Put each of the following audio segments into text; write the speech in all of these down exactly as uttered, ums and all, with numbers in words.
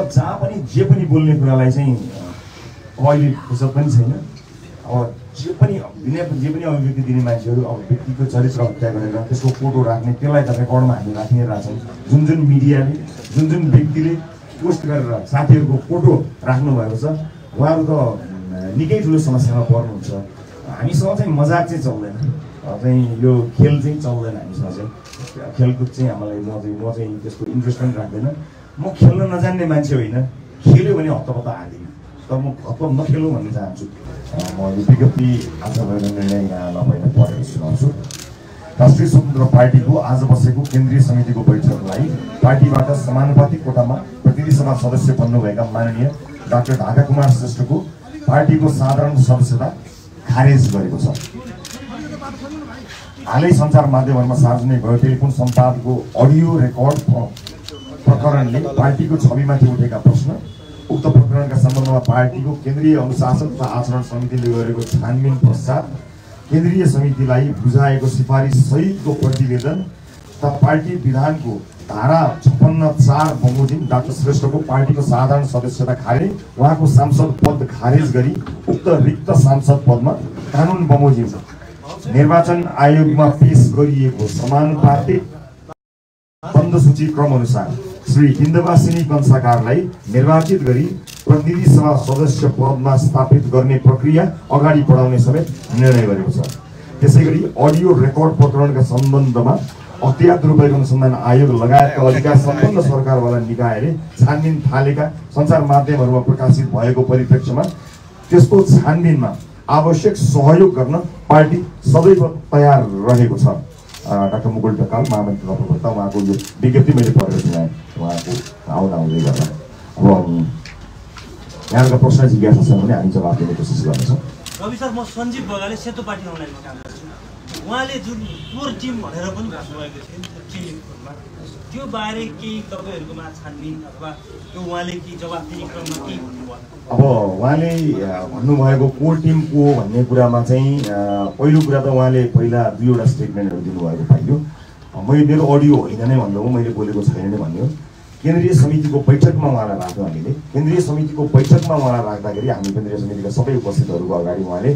अब जहाँ पनि जे पनि बोल्ने कुरालाई चाहिँ अब अहिले फुर्सद पनि छैन। अब जे पनि अभिनय जे पनि अभिव्यक्ति दिने मान्छेहरू अब व्यक्तिको चरित्र हत्या गरेर त्यसको फोटो राख्ने, त्यसलाई त रेकर्डमा हामी राख्ने रहेछौँ। जुन जुन मिडियाले जुन जुन व्यक्तिले पोस्ट गरेर साथीहरूको फोटो राख्नुभएको छ उहाँहरू त निकै ठुलो समस्यामा पर्नुहुन्छ। हामीसँग चाहिँ मजाक चाहिँ चल्दैन, चाहिँ यो खेल चाहिँ चल्दैन। हामीसँग चाहिँ खेलकुद चाहिँ हामीलाई म चाहिँ म चाहिँ त्यसको इन्ट्रेस्ट पनि राख्दैन। म खेल्न नजान्ने मान्छे होइन, खेल्यो भने हतपत हाल्दिनँ, तर म हतपत नखेलौँ भन्न चाहन्छु। म विज्ञप्ति आज गरेर निर्णय यहाँलाई मैले पढेर सुनाउँछु। राष्ट्रिय स्वतन्त्र पार्टीको आज बसेको केन्द्रीय समितिको बैठकलाई पार्टीबाट समानुपातिक कोटामा प्रतिनिधि सभा सदस्य बन्नुभएका माननीय डाक्टर ढाका कुमार श्रेष्ठको पार्टीको साधारण सदस्यता खारेज गरेको छ। हालै सञ्चार माध्यमहरूमा सार्वजनिक भयो टेलिफोन सम्वादको अडियो रेकर्ड प्रकरणले पार्टीको छविमाथि उठेका प्रश्न, उक्त प्रकरणका सम्बन्धमा पार्टीको केन्द्रीय अनुशासन तथा आचरण समितिले गरेको छानबिन पश्चात केन्द्रीय समितिलाई बुझाएको सिफारिस सहितको प्रतिवेदन तथा पार्टी विधानको धारा छप्पन्न चार बमोजिम डाक्टर श्रेष्ठको पार्टीको साधारण सदस्यता खारेज, उहाँको सांसद पद खारेज गरी उक्त रिक्त सांसद पदमा कानुन बमोजिम निर्वाचन आयोगमा पेश गरिएको समानुपातिक बन्द सूची क्रम अनुसार श्री इन्दवासिनी कंसाकारलाई निर्वाचित गरी प्रतिनिधि सभा सदस्य पदमा स्थापित गर्ने प्रक्रिया अगाडि बढाउने समेत निर्णय गरेको छ। त्यसैगरी अडियो रेकर्ड प्रकरणका सम्बन्धमा अख्तियार दुरुपयोग अनुसन्धान आयोग लगायतका अधिकार सम्पन्न सरकारवाला निकायले छानबिन थालेका सञ्चार माध्यमहरूमा प्रकाशित भएको परिप्रेक्ष्यमा त्यसको छानबिनमा आवश्यक सहयोग गर्न पार्टी सदैव तयार रहेको छ। डाक्टर मुकुल ढकाल महामन्त्री तर्फबाट उहाँको यो विज्ञप्ति मैले पढेर सुनाएँ। उहाँको आउँदा आउँदै गर्दा अब यहाँका प्रश्न जिज्ञासा छ भने हामी जवाफ दिने कोसिस गर्नेछौँ। रवि सर, म सञ्जीव बगाले सेतो पार्टी अनलाइनमा काम गर्छु। उहाँले जुन कोर टिम भनेर पनि भन्नुभएको थियो टिममा, त्यो बारे केही तपाईँहरूकोमा छानबिन अथवा त्यो उहाँले केही जवाफ दिने क्रममा केही भन्नुभयो? अब उहाँले भन्नुभएको कोर टिमको भन्ने कुरामा चाहिँ पहिलो कुरा त उहाँले पहिला दुईवटा स्टेटमेन्टहरू दिनुभएको पाइयो। मैले मेरो अडियो होइन नै भन्नुभयो, मैले बोलेको छैन नै भन्यो। केन्द्रीय समितिको बैठकमा उहाँलाई राख्यो हामीले। केन्द्रीय समितिको बैठकमा उहाँलाई राख्दाखेरि हामी केन्द्रीय समितिका सबै उपस्थितहरूको अगाडि उहाँले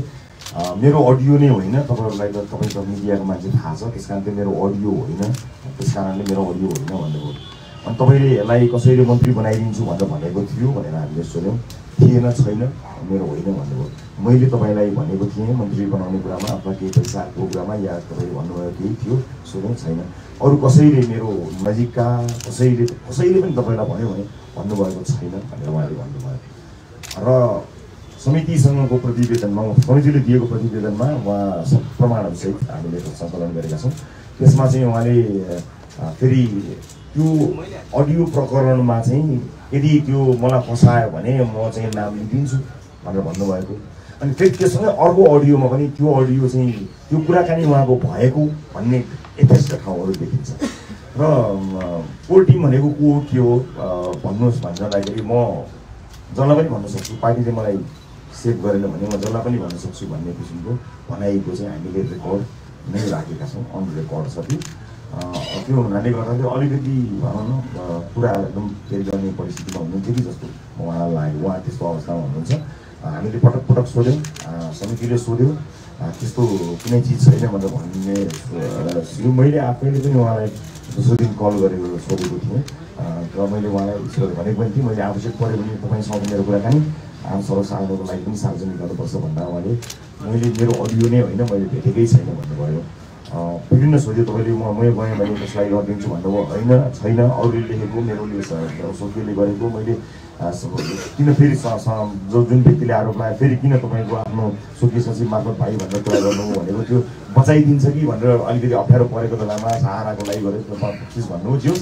मेरो अडियो नै होइन, तपाईँहरूलाई त तपाईँको मिडियाको मान्छे थाहा छ, त्यस कारण मेरो अडियो होइन, त्यस कारणले मेरो अडियो होइन भन्नुभयो। अनि तपाईँले यसलाई कसैले मन्त्री बनाइदिन्छु भनेर भनेको थियो भनेर हामीले सोध्यौँ, थिएन छैन मेरो होइन भन्नुभयो। मैले तपाईँलाई भनेको थिएँ मन्त्री बनाउने कुरामा अथवा केही पैसाको कुरामा, या तपाईँले भन्नुभयो केही थियो, सोध्यौँ छैन। अरू कसैले मेरो नजिकका कसैले कसैले पनि तपाईँलाई भन्यो भने भन्नुभएको छैन भनेर उहाँले भन्नुभयो। र समितिसँगको प्रतिवेदनमा, समितिले दिएको प्रतिवेदनमा उहाँ प्रमाणहरूसहित हामीले सङ्कलन गरेका छौँ। त्यसमा चाहिँ उहाँले फेरि त्यो अडियो प्रकरणमा चाहिँ यदि त्यो मलाई फसायो भने म चाहिँ नाम लिदिन्छु भनेर भन्नुभएको। अनि फेरि त्यससँगै अर्को अडियोमा पनि त्यो अडियो चाहिँ त्यो कुराकानी उहाँको भएको भन्ने यथेष्ट ठाउँहरू देखिन्छ। र कोर टिम भनेको को के हो भन्नुहोस् भन्दाखेरि म जसलाई पनि भन्न सक्छु, पार्टीले मलाई सेभ गरेन भने म जसलाई पनि भन्न सक्छु भन्ने किसिमको भनाइको चाहिँ हामीले रेकर्ड नै राखेका छौँ। अन रेकर्ड छ कि त्यो हुनाले गर्दाखेरि अलिकति भनौँ न कुरा एकदम फेरि गर्ने परिस्थितिमा हुनुहुन्थ्यो कि जस्तो उहाँलाई लाग्यो। उहाँ त्यस्तो अवस्थामा हुनुहुन्छ। हामीले पटक पटक सोध्यौँ, समितिले सोध्यौँ, त्यस्तो कुनै चिज छैन भनेर भन्ने सुरु मैले आफैले पनि उहाँलाई दोस्रो दिन कल गरेर सोधेको थिएँ र मैले उहाँलाई उसले भनेको पनि थिएँ, मैले आवश्यक पऱ्यो भने तपाईँसँग मेरो कुराकानी आम सर्वसाधारणको लागि पनि सार्वजनिक गर्नुपर्छ भन्दा उहाँले मैले मेरो अडियो नै होइन, मैले भेटेकै छैन भन्नुभयो। विभिन्न सोध्यो तपाईँले म मैले गएँ भने त्यसलाई गरिदिन्छु भन्नुभयो, होइन छैन, अरूले लेखेको मेरो सोध्योले गरेको मैले किन फेरि जुन व्यक्तिले आरोप लगायो फेरि किन तपाईँको आफ्नो सोध्य सचिव मार्फत भाइ भनेर कुरा गर्नु भनेको त्यो बचाइदिन्छ कि भनेर अलिकति अप्ठ्यारो परेको बेलामा सहाराको लागि गरेको चिज भन्नु थियो।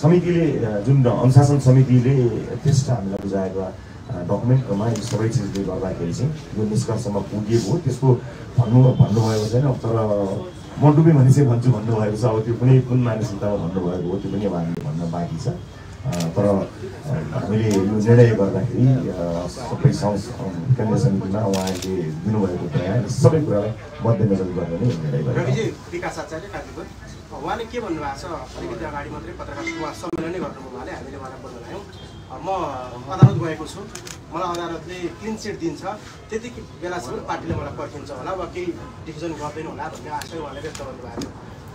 समितिले जुन अनुशासन समितिले त्यस्तो हामीलाई बुझाएको डकुमेन्टहरूमा यो सबै चिजले गर्दाखेरि चाहिँ यो निष्कर्षमा पुगेको हो, त्यसको भन्नु भन्नुभएको छैन। तर म डुबे भने चाहिँ भन्छु भन्नुभएको छ। अब त्यो कुनै कुन मानसिकतामा भन्नुभएको हो त्यो पनि अब हामीले भन्न बाँकी छ। तर हामीले यो निर्णय गर्दाखेरि सबै केन्द्रीय समितिमा उहाँले दिनुभएको बयान सबै कुरालाई मध्यनजर गरेर नै निर्णय गरेको। उहाँले के भन्नुभएको छ अलिकति अगाडि मात्रै पत्रकार सम्मेलन गर्नुभयो, उहाँले हामीले उहाँलाई बोल्न लायौँ। म अदालत गएको छु मलाई अदालतले क्लीन चिट दिन्छ त्यति बेलासम्म पार्टीले मलाई पर्खिन्छ होला वा केही डिसिजन गर्दैन होला भन्ने आशय उहाँले व्यक्त गर्नुभएको छ।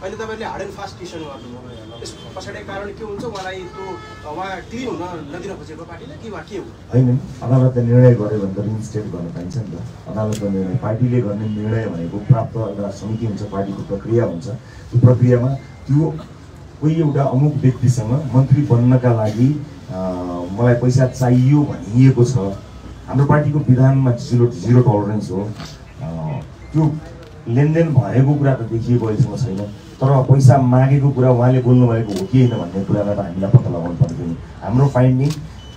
अहिले तपाईले हार्ड एन्ड फास्ट डिसिजन गर्नुभयो त्यस पछाडि कारण के हुन्छ उहाँलाई त्यो उहाँ क्लीन हुन नदिन खोजेको पार्टीले कि वा के हो? हैन अदालतले निर्णय गर्यो भने त रिइन्स्टेट गर्न पाइन्छ नि त। अदालतको निर्णय पार्टीले गर्ने निर्णय भनेको प्राप्त अधिकार समिति हुन्छ पार्टीको प्रक्रिया हुन्छ त्यो प्रक्रियामा त्यो कोही एउटा अमुक व्यक्तिसँग मन्त्री बन्नका लागि मलाई पैसा चाहियो भनिएको छ। हाम्रो पार्टीको विधानमा जीरो जीरो टलरेन्स हो त्यो लेनदेन भएको कुरा त देखिएको अहिलेसम्म छैन तर पैसा मागेको कुरा उहाँले बोल्नु भएको हो कि होइन भन्ने कुराबाट हामीलाई पत्ता लगाउनु पर्दैन। हाम्रो फाइन्डिङ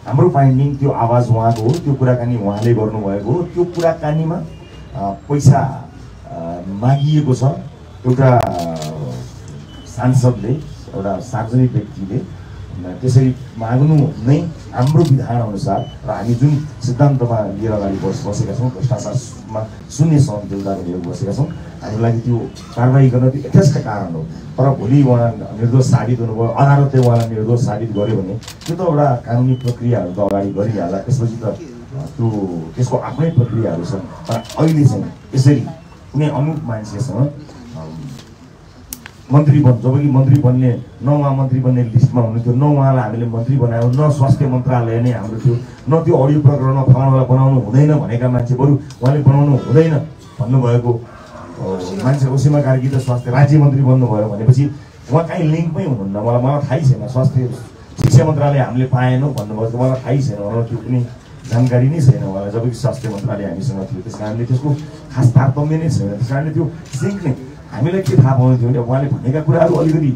हाम्रो फाइन्डिङ त्यो आवाज उहाँको हो त्यो कुराकानी उहाँले गर्नुभएको हो त्यो कुराकानीमा पैसा मागिएको छ एउटा सांसदले एउटा सार्वजनिक व्यक्तिले त्यसरी माग्नु नै हाम्रो विधान अनुसार र हामी जुन सिद्धान्तमा लिएर अगाडि बसेका छौँ भ्रष्टाचारमा शून्य सहनशीलता लिएर बसेका छौँ हाम्रो लागि त्यो कारवाही गर्न त्यो यथेष्ट कारण हो। तर भोलि उहाँ निर्दोष साबित हुनुभयो अदालतले उहाँलाई निर्दोष साबित गर्यो भने त्यो त एउटा कानुनी प्रक्रियाहरू त अगाडि गरिहाल्ला त्यसपछि त त्यो त्यसको आफ्नै प्रक्रियाहरू छन्। तर अहिले चाहिँ यसरी कुनै अमुक मान्छेसँग मन्त्री बन जबकि मन्त्री बन्ने न उहाँ मन्त्री बन्ने लिस्टमा हुनुहुन्थ्यो न उहाँलाई हामीले मन्त्री बनायौँ न स्वास्थ्य मन्त्रालय नै हाम्रो थियो न त्यो अडियो प्रकरणमा फलाउनलाई बनाउनु हुँदैन भनेका मान्छे बरु उहाँले बनाउनु हुँदैन भन्नुभएको मान्छे ओसीमा कार्की त स्वास्थ्य राज्य मन्त्री बन्नुभयो भनेपछि उहाँ कहीँ लिङ्कमै हुनुहुन्न मलाई मलाई थाहै छैन स्वास्थ्य शिक्षा मन्त्रालय हामीले पाएनौँ भन्नुभयो मलाई थाहै छैन मलाई त्यो कुनै जानकारी नै छैन उहाँलाई जबकि स्वास्थ्य मन्त्रालय हामीसँग थियो त्यस कारणले त्यसको खास तारतम्य नै छैन त्यस कारणले त्यो सिङ्क नै हामीलाई के थाहा पाउनु थियो भने उहाँले भनेका कुराहरू अलिकति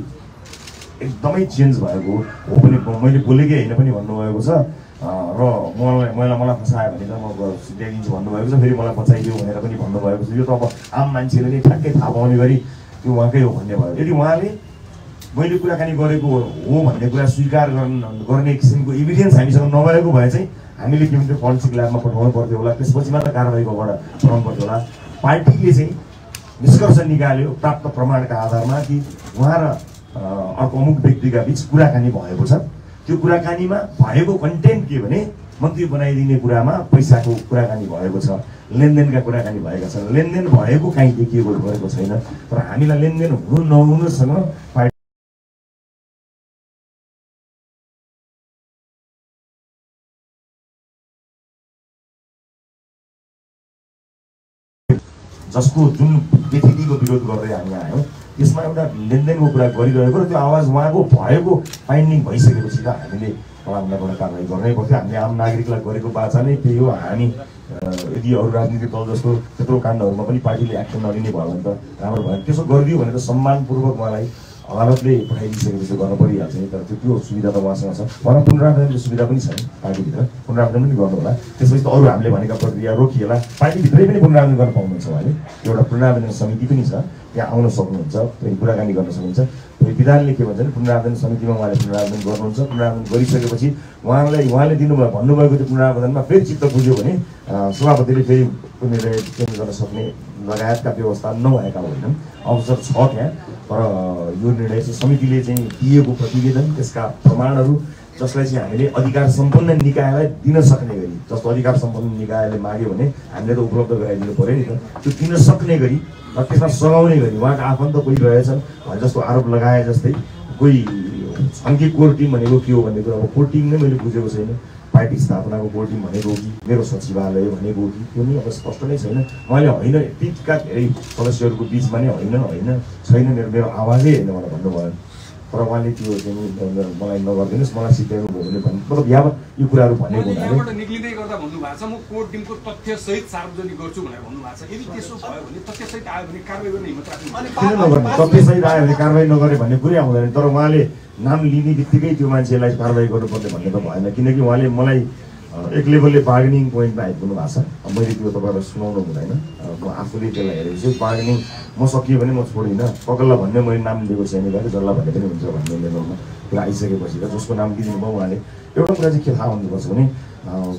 एकदमै चेन्ज भएको हो पनि मैले बोलेकै होइन पनि भन्नुभएको छ र मलाई मलाई मलाई फसायो भने त म सिद्ध्याइदिन्छु भन्नुभएको छ फेरि मलाई फसाइदियो भनेर पनि भन्नुभएको छ। यो त अब आम मान्छेले नै ठ्याक्कै थाहा पाउने गरी त्यो उहाँकै हो भन्ने भयो। यदि उहाँले मैले कुराकानी गरेको हो भन्ने कुरा स्वीकार गर्ने किसिमको इभिडेन्स हामीसँग नभएको भए चाहिँ हामीले के भन्छ फोरेन्सिक ल्याबमा पठाउनु पर्थ्यो होला त्यसपछि मात्र कारवाहीकोबाट पठाउनु पर्थ्यो होला। पार्टीले चाहिँ निष्कर्ष निकाल्यो प्राप्त प्रमाणका आधारमा कि उहाँ र अर्को अमुक व्यक्तिका बिच कुराकानी भएको छ त्यो कुराकानीमा भएको कन्टेन्ट के भने मन्त्री बनाइदिने कुरामा पैसाको कुराकानी भएको छ लेनदेनका कुराकानी भएका छन्। लेनदेन भएको काहीँ देखिएको गरेको छैन तर हामीलाई लेनदेन हुनु नहुनुसँग पार्टी जसको जुन व्यतिथिको विरोध गर्दै हामी आयौँ त्यसमा एउटा लेनदेनको कुरा गरिरहेको र त्यो आवाज उहाँको भएको फाइन्डिङ भइसकेपछि त हामीले उहाँलाई कारवाही गर्नै पर्थ्यो। हामीले आम नागरिकलाई गरेको बाचा नै त्यही हो। हामी यदि अरू राजनीतिक दल जस्तो त्यत्रो काण्डहरूमा पनि पार्टीले एक्सन नलिने भयो भने त राम्रो भएन त्यसो गरिदियो भने त सम्मानपूर्वक उहाँलाई अदालतले पठाइदिइसकेपछि गर्न परिहाल्छ नि तर त्यो सुविधा त उहाँसँग छ उहाँलाई पुनरावधानको सुविधा पनि छैन पार्टीभित्र पुनरावधान पनि गर्नु होला त्यसपछि त अरू हामीले भनेका प्रक्रिया रोकिएला पार्टीभित्रै पनि पुनरावधान गर्न पाउनुहुन्छ उहाँले एउटा पुनरावधान समिति पनि छ त्यहाँ आउन सक्नुहुन्छ फेरि कुराकानी गर्न सकिन्छ फेरि विधानले के भन्छ भने पुनरावधान समितिमा उहाँले पुनरावधान गर्नुहुन्छ पुनरावधान गरिसकेपछि उहाँलाई उहाँले दिनुभयो भन्नुभएको त्यो पुनरावधानमा फेरि चित्त बुझ्यो भने सभापतिले फेरि निर्णय चेन्ज गर्न सक्ने लगायतका व्यवस्था नभएका होइनन् अवसर छ त्यहाँ तर यो निर्णय चाहिँ समितिले चाहिँ दिएको प्रतिवेदन त्यसका प्रमाणहरू जसलाई चाहिँ हामीले अधिकार सम्पन्न निकायलाई दिन सक्ने गरी जस्तो अधिकार सम्पन्न निकायले माग्यो भने हामीले त उपलब्ध गराइदिनु पऱ्यो नि त त्यो दिन सक्ने गरी र त्यसमा सघाउने गरी उहाँका आफन्त कोही रहेछन् भने जस्तो आरोप लगाए जस्तै कोही छन् कि कोर टिम भनेको के हो भन्ने कुरा अब कोर टिम नै मैले बुझेको छैन पार्टी स्थापनाको बोर्ड टिम भनेको कि मेरो सचिवालय भनेको कि त्यो पनि अब स्पष्ट नै छैन। मैले होइन टिमका धेरै सदस्यहरूको बिचमा नै होइन होइन छैन मेरो मेरो आवाजै होइन मलाई भन्नुभयो तर उहाँले त्यो चाहिँ मलाई नगरिदिनुहोस् मलाई सिकाउनु भयो भने भन्नु मतलब यावत यो कुराहरू भनेको हुनाले निक्लिँदै गर्दा भन्नुभएको छ म कोर टिमको तथ्य सहित सार्वजनिक गर्छु भनेर भन्नुभएको छ। यदि त्यसो भयो भने तथ्य सहित आयो भने कारवाही गर्ने हिम्मत राख्नु तथ्य सहित आयो भने कारवाही नगरे भन्ने कुरै आउँदैन तर उहाँले नाम लिने बित्तिकै त्यो मान्छेलाई कारवाही गर्नुपर्ने भन्ने त भएन किनकि उहाँले मलाई एक लेभलले बार्गेनिङ पोइन्टमा आइपुग्नु भएको छ। मैले त्यो तपाईँलाई सुनाउनु हुँदैन म आफूले त्यसलाई हेरेपछि बार्गेनिङ म सकियो भने म छोडिनँ पकल्ला भन्ने मैले नाम लिएको छैन गएर जसलाई भन्ने पनि हुन्छ भन्ने लेभलमा कुरा आइसकेपछि र जसको नाम दिनुभयो उहाँले एउटा कुरा चाहिँ के थाहा हुनुपर्छ भने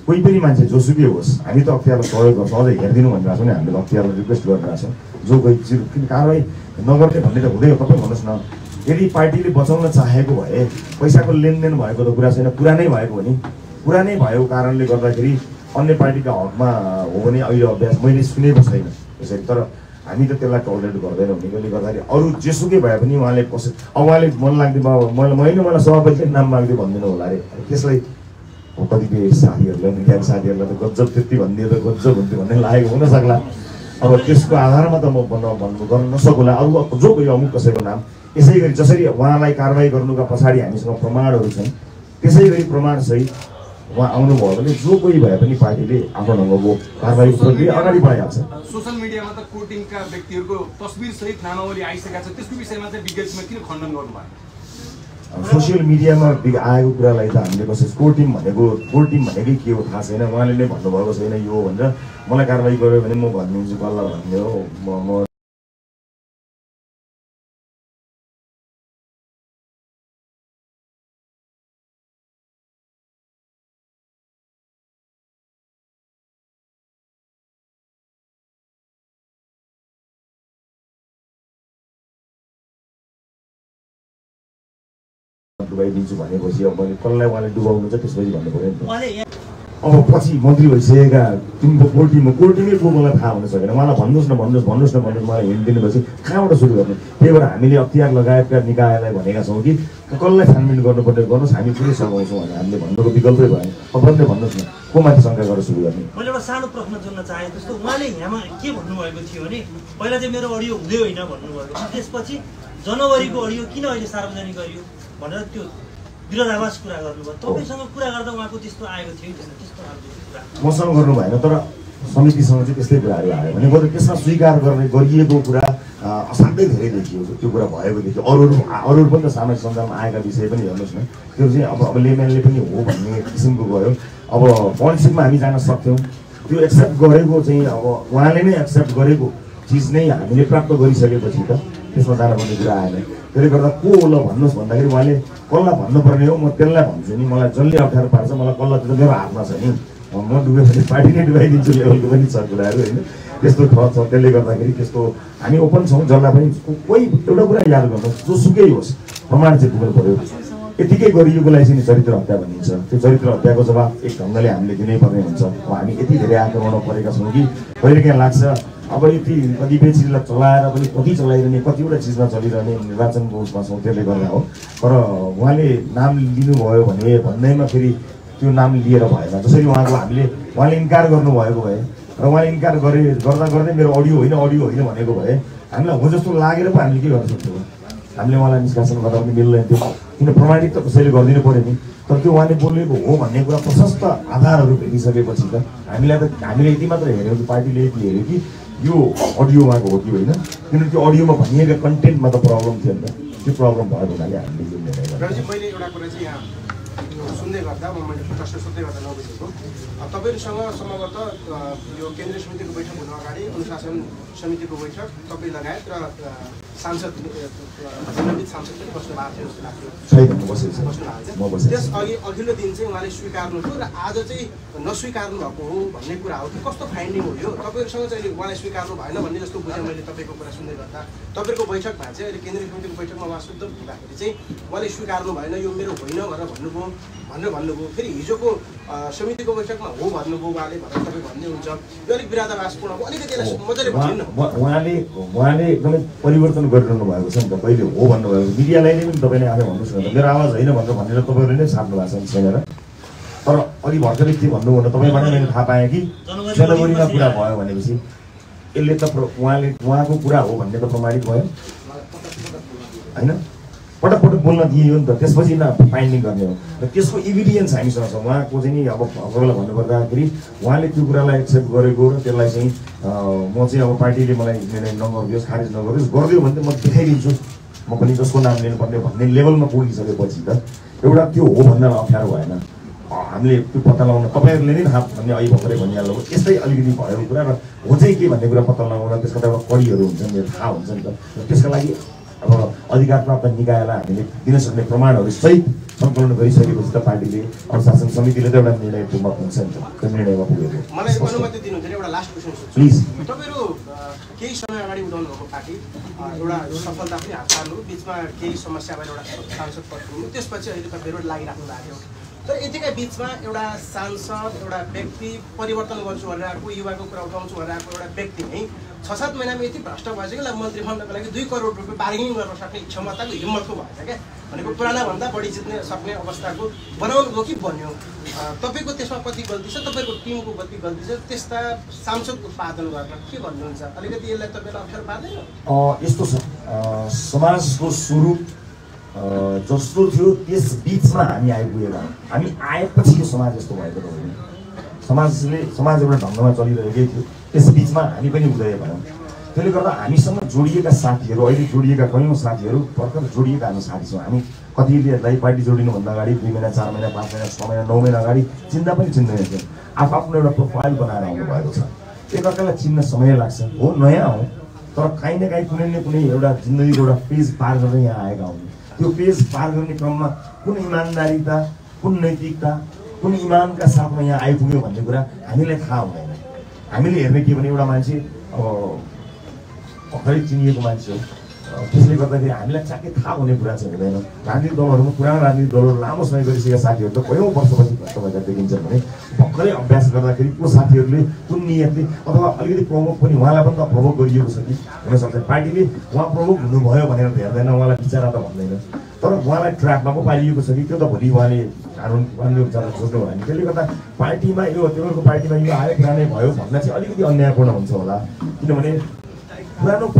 कोही पनि मान्छे जोसुकै होस् हामी त अख्तियारलाई सहयोग गर्छ अझै हेरिदिनु भनेर छौँ नि हामीले अख्तियारलाई रिक्वेस्ट गरेर छौँ जो कोही जिरो किन कारवाही नगर्ने भन्ने त हुँदैन तपाईँ भन्नुहोस् न यदि पार्टीले बचाउन चाहेको भए पैसाको लेनदेन भएको त कुरा छैन कुरा नै भएको भने पुरानै भएको कारणले गर्दाखेरि अन्य पार्टीका हकमा हो भने अहिले अभ्यास मैले सुनेको छैन त्यसैले तर हामी त त्यसलाई टोलरेट गर्दैनौं निगले गर्दाखेरि अरु जेसुकै भए पनि उहाँले कसै उहाँले मन लाग्दै मलाई मैले मलाई सभापतिको नाम माग्दै भन्दिनु होला रे त्यसलाई कतिबेर साथीहरुले निकाय साथीहरुले त गज्जब त्यति भन्दिए त गज्जब हुन्थ्यो भन्ने लागेको हुन सक्ला अब त्यसको आधारमा त म भन्नु गर्न नसकुला अब जो कोही अमुक कसैको नाम यसैगरी जसरी उहाँलाई कारबाही गर्नुका पछाडी हामीसँग प्रमाणहरु छन् त्यसैगरी प्रमाण सहित उहाँ आउनु भयो भने जो कोही भए पनि पार्टीले आफ्नो ढंगको कारबाही प्रक्रिया अगाडि बढाइहाल्छ सोशल मिडियामा त कोटिङका व्यक्तिहरुको तस्बिर सहित नामावली आइसकेका छ त्यसको विषयमा चाहिँ विज्ञप्तिमा किन खण्डन गर्नुभयो सोशल मिडियामा आएको कुरालाई त हामीले कसरी कोटिङ भनेको कोटिङ भनेकै के हो थाहा छैन उहाँले नै भन्नु भएको छैन यो भनेर मलाई कारबाही गर्यो भने म भन्दिन्छु गल्ला भन्ने हो म डुबाइदिन्छु भनेपछि अब मैले कल्लै उहाँले डुबाउनु छ त्यसपछि भन्नु पर्यो नि अब पछि मन्त्री भइसकेका तिम्रो कोर्टीमा कोर्टीमै को मलाई थाहा हुन सकेन उहाँलाई भन्नुहोस् न भन्नुहोस् भन्नुहोस् न भन्नुहोस् मलाई हिँड दिनेपछि कहाँबाट सुरु गर्ने त्यही भएर हामीले अख्तियार लगायतका निकायलाई भनेका छौँ कि कसलाई छानबिन गर्नुपर्ने गर्नुहोस् हामी पुरै सघाउँछौँ भनेर हामीले भन्नुको विकल्पै भएन अब भन्दै भन्नुहोस् न को माथि शङ्का गरेर सुरु गर्ने मैले एउटा सानो प्रश्न जोड्न चाहे जस्तो उहाँले यहाँमा के भन्नुभएको थियो भने पहिला चाहिँ मेरो अडियो हुँदै होइन भन्नुभएको थियो त्यसपछि जनवरीको अडियो किन अहिले सार्वजनिक गरियो भनेर त्यो विरोधाभास कुरा गर्नुभयो तपाईसँग कुरा गर्दा उहाँको त्यस्तो आएको थियो त्यस्तो कुरा मसँग गर्नु भएन तर समितिसँग चाहिँ त्यस्तै कुराहरू आयो भने बरु त्यसमा स्वीकार गर्ने गरिएको कुरा असाध्यै धेरै देखियो त्यो कुरा भएको देखियो अरूहरू अरूहरू पनि त सामाजिक सञ्जालमा आएका विषय पनि हेर्नुहोस् न त्यो चाहिँ अब अब लेम्यानले पनि हो भन्ने किसिमको गयो अब पोलिटिक्समा हामी जान सक्थ्यौँ त्यो एक्सेप्ट गरेको चाहिँ अब उहाँले नै एक्सेप्ट गरेको चिज नै हामीले प्राप्त गरिसकेपछि त त्यसमा जानुपर्ने कुरा आएन त्यसले गर्दा को होला भन्नुहोस् भन्दाखेरि उहाँले कसलाई भन्नुपर्ने हो म त्यसलाई भन्छु नि मलाई जसले अप्ठ्यारो पार्छ मलाई कसलाई त मेरो हातमा छ नि म डुबेपछि पार्टी नै डुबाइदिन्छु लेभलको पनि छ कुराहरू होइन त्यस्तो ठग छ त्यसले गर्दाखेरि त्यस्तो हामी ओपन छौँ जसलाई पनि कोही एउटा कुरा याद गर्नुहोस् जोसुकै होस् प्रमाण चाहिँ पुग्नु पऱ्यो यतिकै गरिएकोलाई चाहिँ चरित्र हत्या भनिन्छ त्यो चरित्र हत्याको जवाब एक ढङ्गले हामीले दिनैपर्ने हुन्छ अब हामी यति धेरै आक्रमणमा परेका छौँ कि कहिलेकाहीँ लाग्छ अब यति कतिपय चिजलाई चलाएर पनि कति चलाइरहने कतिवटा चिजमा चलिरहने निर्वाचनको उसमा छौँ त्यसले गर्दा हो तर उहाँले नाम लिनुभयो भने भन्दैमा फेरि त्यो नाम लिएर भएन जसरी उहाँको हामीले उहाँले इन्कार गर्नुभएको भए र उहाँले इन्कार गरे गर्दा गर्दै मेरो अडियो होइन अडियो होइन भनेको भए हामीलाई हो जस्तो लागेर पो हामीले के गर्न सक्थ्यौँ हामीले उहाँलाई निष्कासन गर्दा पनि मिल्दैन थियो किन प्रमाणित त कसैले गरिदिनु पऱ्यो नि तर त्यो उहाँले बोलेको हो भन्ने कुरा प्रशस्त आधारहरू भेटिसकेपछि त हामीलाई त हामीले यति मात्र हेऱ्यौँ कि पार्टीले यति हेऱ्यो कि यो अडियोमा हो कि होइन किनभने त्यो अडियोमा भनिएका कन्टेन्टमा त प्रब्लम थियो नि त त्यो प्रब्लम भएको हुनाले हामीले यो निर्णय मैले एउटा कुरा चाहिँ यहाँ सुन्दै गर्दा मैले प्रश्न सोध्दै गर्दा नबुझेको तपाईँहरूसँग सम्भवत यो केन्द्रीय समितिको बैठक हुनु अगाडि अनुशासन समितिको बैठक तपाईँ लगायत र सांसद सम्बन्धित सांसद पनि बस्नु भएको थियो जस्तो लाग्थ्यो त्यसअघि अघिल्लो दिन चाहिँ उहाँले स्वीकार्नुभयो र आज चाहिँ नस्वीकार्नु भएको हो भन्ने कुरा हो कि कस्तो फाइन्डिङ हो यो तपाईँहरूसँग चाहिँ उहाँलाई स्वीकार्नु भएन भन्ने जस्तो बुझेँ मैले तपाईँको कुरा सुन्दै गर्दा तपाईँहरूको बैठकमा चाहिँ अहिले केन्द्रीय समितिको बैठकमा उहाँ शुद्ध हुँदाखेरि चाहिँ उहाँले स्वीकार्नु भएन यो मेरो होइन भनेर भन्नुभयो भनेर भन्नुभयो फेरि हिजोको समितिको बैठकमा हो भन्नुभयो उहाँले भनेर तपाईँ भन्दै हुन्छ यो अलिक विरोधाभासपूर्ण हो अलिकति यसलाई मजाले भनिदिनु उहाँले उहाँले एकदमै परिवर्तन गरिरहनु भएको छ नि त कहिले हो भन्नुभएको मिडियालाई नै पनि तपाईँले आफै भन्नुहोस् न मेरो आवाज होइन भनेर भनेर तपाईँहरूले नै छाप्नु भएको छ नि तर अलि भर्खरै के भन्नुभयो भने तपाईँबाट मैले थाहा पाएँ कि जनवरीमा कुरा भयो भनेपछि यसले त उहाँले उहाँको कुरा हो भन्ने त प्रमाणित भयो होइन पटक पटक बोल्न दिइयो नि त त्यसपछि न फाइन्डिङ गर्ने हो र त्यसको इभिडेन्स हामीसँग छ उहाँको चाहिँ नि अब तपाईँलाई भन्नुपर्दाखेरि उहाँले त्यो कुरालाई एक्सेप्ट गरेको र त्यसलाई चाहिँ म चाहिँ अब पार्टीले मलाई निर्णय नगरिदियोस् खारिज नगरिदियोस् गरिदियो भने त म देखाइदिन्छु म पनि जसको नाम लिनुपर्ने भन्ने लेभलमा पुगिसकेपछि त एउटा त्यो हो भन्दा अप्ठ्यारो भएन हामीले त्यो पत्ता लगाउन तपाईँहरूले नै थाहा भन्ने अहिले भर्खरै भनिहाल्नु यस्तै अलिकति भएको कुरा र हो चाहिँ के भन्ने कुरा पत्ता लगाउन त्यसको त एउटा कडीहरू हुन्छ नि थाहा हुन्छ नि त त्यसको लागि अब अधिकार प्राप्त निकायलाई हामीले दिन सक्ने प्रमाणहरू सहित सङ्कलन गरिसकेपछि त पार्टीले अनुशासन समितिले त एउटा निर्णय पुग्न हुन्छ नि त निर्णयमा पुगेको मलाई अनुमति दिनुहुन्छ एउटा लास्ट क्वेसन सोध्छु प्लिज तपाईँहरू केही समय अगाडि उठाउनु भएको पार्टी एउटा सफलता पनि हात पार्नु बिचमा केही समस्या भएर एउटा सांसद पद पुग्नु त्यसपछि अहिले तपाईँहरू लागिराख्नु भएको थियो So it is a bit of a sunset, or a big thing, Poribotan was to a who you are to crowd on to a big thing. So that when I made the Prasta was a monthly hundred like do you go to Parim or Shaki Chamata, you must go again. When you put another body, something of a stago, but on Loki Bonio. Topic with this particular, this is a topic of Timbu, but people just Samsung to father, Kibonza, a little bit of her father. Oh, it's to Samas was Suru. Just to do this beats man, I will. I mean, I particularly so much as to my brother. Sometimes, sometimes, you this beats man, anybody would ever. Telegraph, I mean, some Julia Sati, or Julia Coyne Sati, Porta Julia and Sati. I mean, Cotillia, like by the Judino, Nagari, women and Sarman, a passion, a no man, Nagari, Tindapin, Tindapin. I've uploaded a profile, but I don't know. Take a China Somay Laxon. Oh, no, for kind of guy couldn't put a Jindu or a face pardon. I go. You face bargaining from Puniman Narita, Punetica, Puniman Casapania, I do you want to go. I mean, like how many? I mean, every given you a manchi or very chinese manchi. Especially for the I like check it how many brands are there. Randy Dolor, Randy Dolor, Lamos, my very Saki, the Poyo Bosco in Germany. Buckley of Basker, like it was accurately, Puniatly, or a little promo Punimala, but provoke use of the party, one provoke no more there, then I want to be set out of later. But while I trap Mapai, you could say to the Bolivali, I don't want to do it. And tell you that party by you, party by you, I can't have oil. That's all you get on there for Sola. You know, Party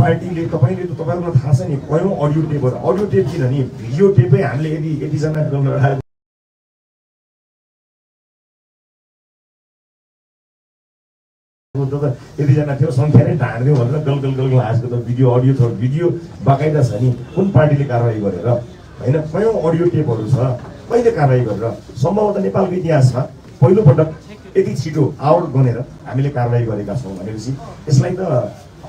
पार्टीले तपाईले त तपाईहरुलाई थाहा छ नि कयौं audio tape हो audio tape किन नि भिडियो टेपै हामीले यदि यति जना डाउनलोड गर्दा यति जना थियो संख्या नै ढाड्दियो भनेर गलगल गलगल आजको त भिडियो अडियो थोर भिडियो बकाइदा छ नि कुन पार्टीले कारबाही गरेर हैन कयौं अडियो टेपहरु छ कहिले कारबाही गरेर सम्भवतः नेपालको इतिहासमा पहिलो पटक यति छिटो आउट बनेर हामीले कारबाही गरेका छौं भनेपछि यसलाई त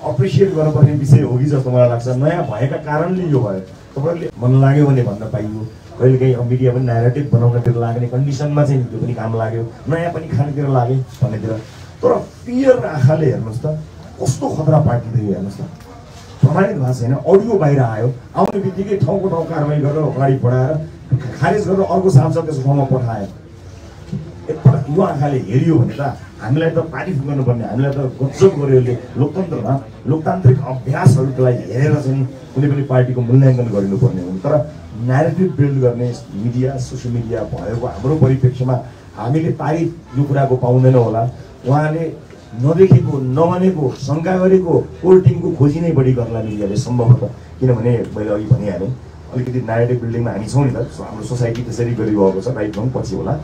Appreciate what about him, we say, Oh, he's a Tomara Laksana, why a currently you are. Probably Monlago and Pandapayu, well, gay, a media narrative, Bonoka Lagan, condition much in Dupini Kamlago, Nayapani Hanikir Lagi, Panadira. For a fear, a Hale, Musta, Osto Hodra Party, the Yamusta. Provided was an audio by Rio, how do we take a talk about Carmelo, Haripora, Harris got almost half of his home upon high. You are Hale, you and I'm like the party from the Bunny, I'm like the Gotsugori, Lukandra, Lukantric of Gasol, like Eras and Liberty Party, Mulangan Gorino Bunny, narrative building, media, social media, Amropori Picture, Amili Pari, Yukurago Poundanola, Wale, Nodiko, Nomanego, Sangavarico, Urtingo, Cosine, Body Gorlani, some of the Kinamane, by Ipaniano, a little narrative building, and it's only that, so our society is very, very well, so I don't possible.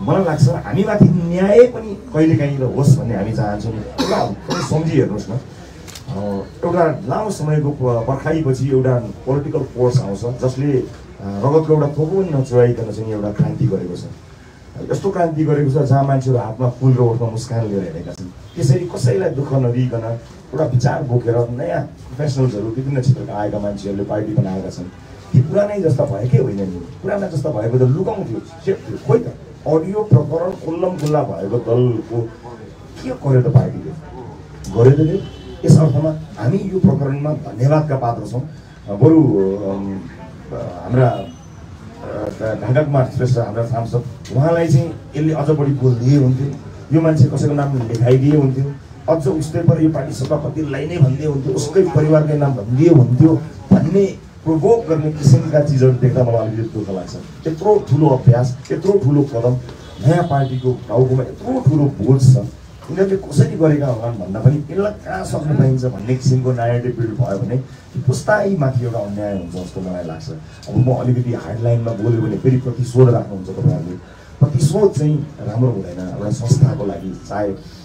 मलाई लाग्छ हामीमाथि न्याय पनि कहिलेकाहीँ त होस् भन्ने हामी चाहन्छौं ल सम्झिहर्नुस् न एउटा लामो समयको पर्खाइपछि एउटा पोलिटिकल फोर्स आउँछ जसले रगतको एउटा थोपो पनि नचुराइकन चाहिँ एउटा क्रान्ति गरेको छ यस्तो क्रान्ति गरेको छ जहाँ मान्छेहरु हातमा फुल र ओठमा मुस्कान लिएर हिँडेका छन् त्यसरी कसैलाई दुःख नदिकन एउटा विचार बोकेर नयाँ प्रोफेसनल्सहरु विभिन्न क्षेत्रका आएका मान्छेहरुले पार्टी बनाएका छन् ती पुरानै जस्ता भए के होइनन् पुराना जस्ता भएको त लुकाउँथ्यो सेफ थियो खोइ त Audio proper column gulla by the girl who correct the party. Gorilla is Alfama, I mean, you program Nevaka Patroson, Buru Amra Hagakmar, especially under thumbs up. While I say, ill other body could leave on you, you might say, Cosanam, idea on you, also newspaper, you participate in the line and they want to escape for your name, they want you, but me. Provoke गर्ने किसिमका चीजहरु देख्दा मलाई यो दुःख लाग्छ त्यत्रो ठूलो अभ्यास त्यत्रो ठूलो कदम नयाँ पार्टीको टाउकोमा यत्रो ठूलो बोझ छ उनीहरुले कसरी गरेका होलान् भन्दा पनि यसलाई कहाँ सक्नु पाइन्छ भन्ने किसिमको नरेटिभ बिल्ड भयो भने पुस्ताईमाथि एउटा अन्याय हुन्छ जस्तो मलाई लाग्छ अब म अलिकति हार्डलाइनमा बोल्यो भने फेरि प्रतिशोध राख्नुहुन्छ तपाईहरुले प्रतिशोध चाहिँ राम्रो हुँदैन एउटा संस्थाको लागि चाहे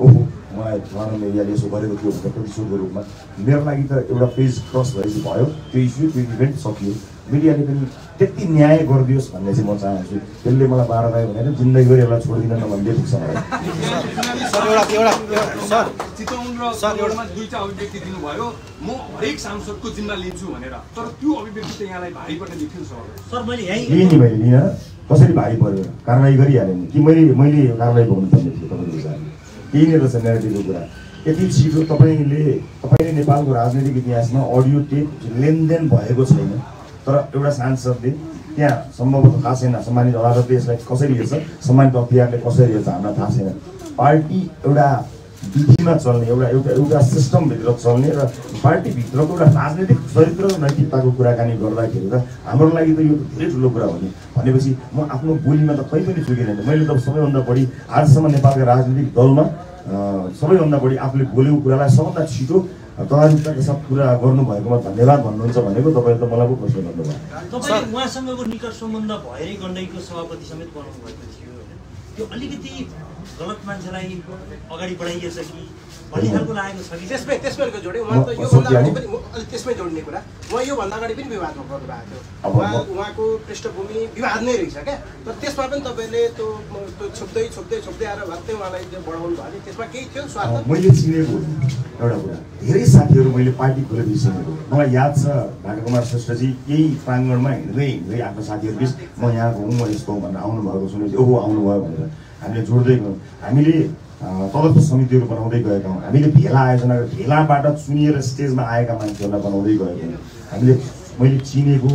ओहो मलाई थाहा नै यले यसो गरेको थियो भनेर प्रतिशोधको रूपमा मेरो लागि त एउटा पेज क्रस भएपछि भयो त्यो इश्यु त्यो इभेन्ट सकियो मिडियाले पनि त्यति न्याय गरिदियोस् भन्ने चाहिँ म चाहन्छु त्यसले मलाई बाह्र भयो भनेर जिन्दगीभरि यसलाई छोड्दिन न भन्ने पुग्छ मलाई सर एउटा एउटा सर चितवन र सर एउटामा दुईटा अभिव्यक्ति दिनु भयो म हरेक सांसदको जिम्मा लिन्छु भनेर तर त्यो अभिव्यक्ति त यहाँलाई भारी पर्न देखिन्छ सर सर मैले यही लिने मैले लिन कसरी भारी पर्यो कारबाही गरिहालेँ कि मैले मैले कारबाही गर्नुपर्ने थियो तपाईहरुले यही नै रहेछ मेरो कुरा यति छिटो तपाईले तपाईले नेपालको राजनीतिक इतिहासमा अडियो टेप लेनदेन भएको छैन तर एउटा सांसदले त्यहाँ सम्भवतः थाहा छैन सम्मानित अदालतले यसलाई कसरी हेर्छ सम्मानित अख्तियारले कसरी हेर्छ हामीलाई थाहा छैन पार्टी एउटा विधिमा चल्ने एउटा एउटा एउटा सिस्टम भित्र चल्ने र पार्टी भित्रको एउटा राजनीतिक चरित्र र नैतिकताको कुराकानी गर्दाखेरि त हाम्रो लागि त यो धेरै ठुलो कुरा हो नि भनेपछि म आफ्नो बोलीमा त कतै पनि चुकिरहेन मैले त सबैभन्दा बढी आजसम्म नेपालका राजनीतिक दलमा सबैभन्दा बढी आफूले बोलेको कुरालाई सबभन्दा छिटो तयारीताका साथ कुरा गर्नुभएकोमा धन्यवाद भन्नुहुन्छ भनेको तपाईले त मलाई पो प्रश्न गर्नुभयो तपाईले उहाँसँगको निकट सम्बन्ध भएरै गण्डकीको सभापति समेत बनाउनु भएको थियो हैन त्यो अलिकति गलत मान्छेलाई अगाडि बढाइएछ कि भन्ने खालको लागेको छ कि त्यसमै त्यसमैको जोडे उहाँ त यो भन्दा अगाडि पनि अलि त्यसमै जोड्ने कुरा उहाँ यो भन्दा अगाडि पनि विवादमा पर्नु भएको थियो उहाँ उहाँको पृष्ठभूमि विवाद नै रहेछ के तर त्यसमा पनि तपाईले त्यो त्यो छुप्दै छुप्दै छुप्दै आएर भत्ते उहाँलाई बढाउनु भयो नि त्यसमा केही थियो स्वार्थ मैले चिनेको एउटा कुरा धेरै साथीहरु मैले पार्टी खोले बिर्सेको मलाई याद छ भानुकुमार श्रेष्ठजी यही प्राङ्गणमा हिँड्दै हिँड्दै आफ्नो साथीहरु बिच म यहाँ हुँ म यस्तो भनेर आउनु भएको सुनेपछि ओहो आउनु भयो भनेर हामीले जोड्दै गयौं हामीले तदर्थ समितिहरु बनाउँदै गएका हौं हामीले भेला आयोजना गरेर भेलाबाट चुनिएर स्टेजमा आएका मान्छेहरुलाई बनाउँदै गएका हौं हामीले मैले चिनेको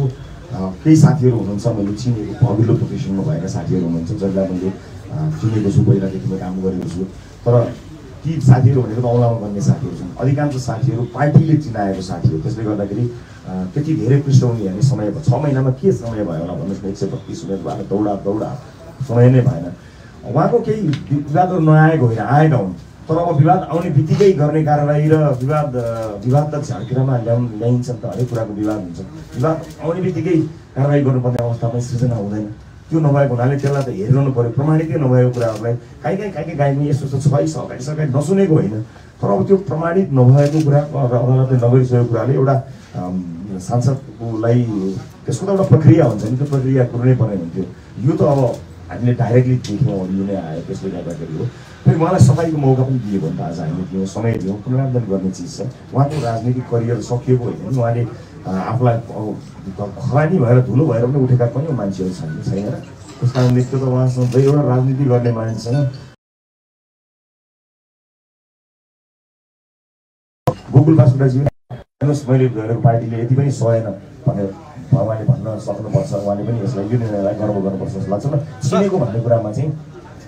केही साथीहरु हुनुहुन्छ मैले चिनेको अघिल्लो प्रोफेसनमा भएका साथीहरु हुनुहुन्छ जसलाई मैले चिनेको छु पहिलादेखि म काम गरेको छु तर ती साथीहरु भनेको त औलामा बन्ने साथीहरु छन् अधिकांश साथीहरु पार्टीले चिनाएको साथीहरु त्यसले गर्दाखेरि त्यति धेरै पृष्ठभूमि हेर्ने समय छ महिनामा के समय भयो होला भन्नुस् न एक सय बत्तीस उम्मेदवार दौडा दौडा समय नै भएन वहाँको केही विवादहरु नआएको होइन आएका हुन् तर अब विवाद आउने बित्तिकै गर्ने कारबाही र विवाद विवाद त झर्किरामा ल्याइन्छ त हरेक कुराको विवाद हुन्छ विवाद आउने बित्तिकै कारबाही गर्नुपर्ने अवस्थामा सृजना हुँदैन त्यो नभएको हुनाले त्यसलाई त हेरिरहनु पर्यो प्रमाणितै नभएको कुराहरुलाई काहीँ काहीँ काहीँ काहीँ यस्तो यस्तो छ सहकारी सरकारी नसुनेको होइन तर अब त्यो प्रमाणित नभएको कुरा र अदालतले नगरिसकेको कुराले एउटा सांसदकोलाई त्यसको त एउटा प्रक्रिया हुन्छ नि त्यो प्रक्रिया कुर्नै पर्ने हुन्थ्यो यो त अब हामीले डाइरेक्टली देख्यौं अडियो नै आयो त्यसले गर्दाखेरि हो फेरि उहाँलाई सफाईको मौका पनि दिएको भन्दा आज हामीले दियौं समय दियौं पुनरावलोकन गर्ने चिज छ उहाँको राजनीतिक करियर सकिएको होइन उहाँले आफूलाई खरानी भएर धुलो भएर पनि उठेका पनि मान्छेहरु छन् छैन र त्यसकारणले त्यो त उहाँसँग एउटा राजनीति गर्ने मान्छेसँग गोकुल बासुडाज्यूले हेर्नुहोस् मैले गरेको पार्टीले यति पनि सहेन भनेर उहाँले भन्न सक्नुपर्छ उहाँले पनि यसलाई यो निर्णयलाई गर्व गर्नुपर्छ जस्तो लाग्छ र सुनेको भन्ने कुरामा चाहिँ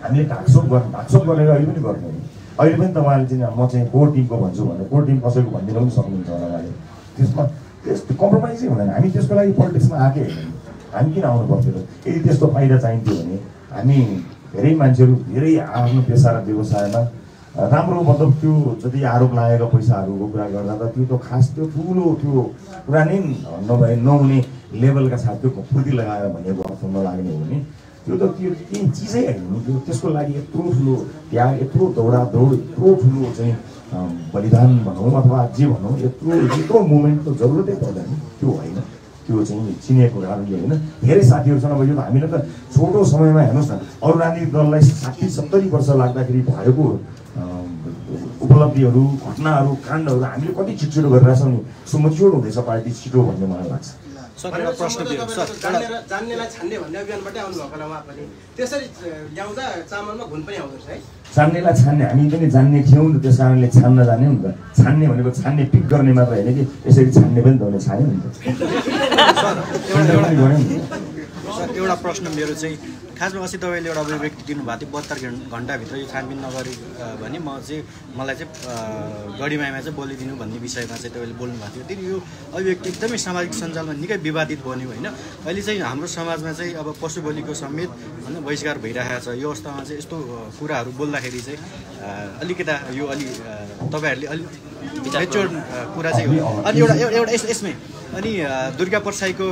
हामीले ढाकछोप गर्नु ढाकछोप गरेर अहिले पनि गर्नु अहिले पनि त उहाँले चाहिँ म चाहिँ कोर टिमको भन्छु भनेर कोर टिम कसैको भनिदिनु पनि सक्नुहुन्छ होला उहाँले त्यसमा त्यस्तो कम्प्रोमाइजै हुँदैन हामी त्यसको लागि पोलिटिक्समा आएकै होइन हामी किन आउनु पर्थ्यो र यदि त्यस्तो फाइदा चाहिन्थ्यो भने हामी धेरै मान्छेहरू धेरै आफ्नो पेसा र व्यवसायमा राम्रो मतलब त्यो जति आरोप लागेको पैसाहरुको कुरा गर्दा त त्यो त खास त्यो ठुलो त्यो कुरा नै नभए नहुने लेभलका साथ त्यो फुर्ती लगाएर भनेको अर्थमा लाग्ने हो नि त्यो त त्यो केही चिजै होइन त्यो त्यसको लागि यत्रो ठुलो त्याग यत्रो दौडा दौड यत्रो ठुलो चाहिँ बलिदान भनौँ अथवा जे भनौँ यत्रो यत्रो मुभमेन्ट त जरुरतै पर्दैन त्यो होइन त्यो चाहिँ चिनेको कारणले होइन धेरै साथीहरु छन् अब यो हामीले त छोटो समयमा हेर्नुस् न अरु राजनीतिक दललाई साठी सत्तरी वर्ष लाग्दाखेरि भएको उपलब्धिहरु घटनाहरु काण्डहरु हामीले कति छिटो गरिरहेछौं नि सो मच्योर हुँदैछ पार्टी छिटो भन्ने मलाई लाग्छ सरले प्रश्न दियो सर जान्नेलाई छान्ने भन्ने अभियानबाटै आउनु भएको होला उहाँ पनि त्यसरी ल्याउँदा चामलमा घुन पनि आउँछ है जान्नेलाई छान्ने हामी पनि जान्ने थियौं नि त्यसकारणले छान्न जाने हुन्छ छान्ने भनेको छान्ने पिक गर्ने मात्र हैन कि यसरी छान्ने पनि दले छान्ने हुन्छ सर एउटा एउटा एउटा प्रश्न मेरो चाहिँ खासमा अस्ति तपाईले एउटा अभिव्यक्ति दिनुभएको थियो बहत्तर घण्टा भित्र यो छानबिन नगरी भने म चाहिँ मलाई चाहिँ गढीमायामा चाहिँ बोलिदिनु भन्ने विषयमा चाहिँ तपाईले बोल्नु भएको थियो त्यो अभिव्यक्ति एकदमै सामाजिक सञ्जालमा निकै विवादित बन्यो हैन अहिले चाहिँ हाम्रो समाजमा चाहिँ अब पशु बलिको समेत हैन बहिष्कार भइरहेको छ यो अवस्थामा चाहिँ यस्तो कुराहरू बोल्दाखेरि चाहिँ अलिकता यो अलि तपाईहरुले अलि मेच्योर कुरा चाहिँ हो अनि एउटा एउटा यसमै अनि दुर्गा परसाईको